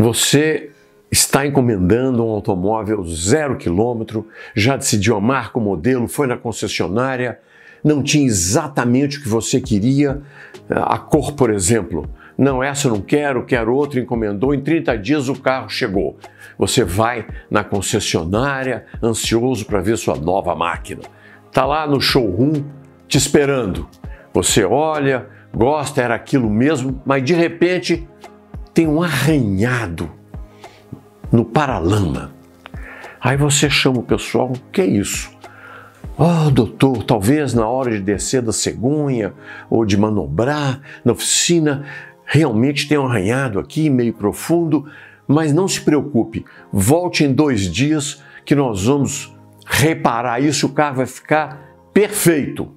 Você está encomendando um automóvel 0 km, já decidiu a marca, o modelo, foi na concessionária, não tinha exatamente o que você queria, a cor, por exemplo. Não, essa eu não quero, quero outra, encomendou, em 30 dias o carro chegou. Você vai na concessionária, ansioso para ver sua nova máquina. Está lá no showroom te esperando. Você olha, gosta, era aquilo mesmo, mas de repente tem um arranhado no paralama. Aí você chama o pessoal, o que é isso? Oh, doutor, talvez na hora de descer da cegonha ou de manobrar na oficina, realmente tem um arranhado aqui, meio profundo, mas não se preocupe, volte em 2 dias que nós vamos reparar isso, o carro vai ficar perfeito.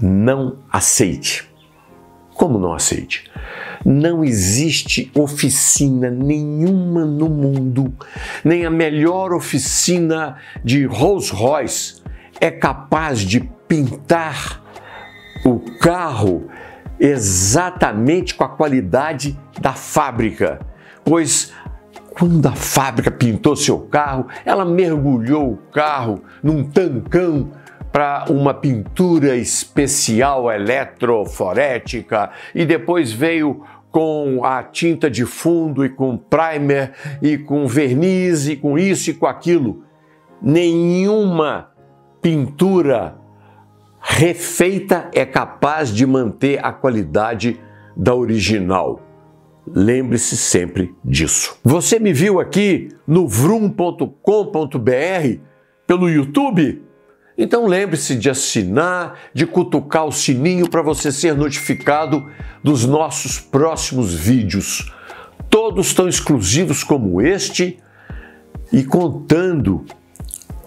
Não aceite. Como não aceite? Não existe oficina nenhuma no mundo, nem a melhor oficina de Rolls-Royce é capaz de pintar o carro exatamente com a qualidade da fábrica, pois quando a fábrica pintou seu carro, ela mergulhou o carro num tancão para uma pintura especial eletroforética e depois veio com a tinta de fundo e com primer e com verniz e com isso e com aquilo. Nenhuma pintura refeita é capaz de manter a qualidade da original. Lembre-se sempre disso. Você me viu aqui no vrum.com.br pelo YouTube? Então lembre-se de assinar, de cutucar o sininho para você ser notificado dos nossos próximos vídeos. Todos tão exclusivos como este e contando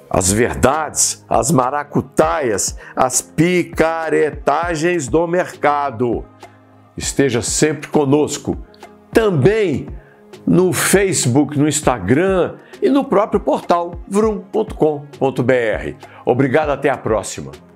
as verdades, as maracutaias, as picaretagens do mercado. Esteja sempre conosco. Também no Facebook, no Instagram e no próprio portal vrum.com.br. Obrigado, até a próxima.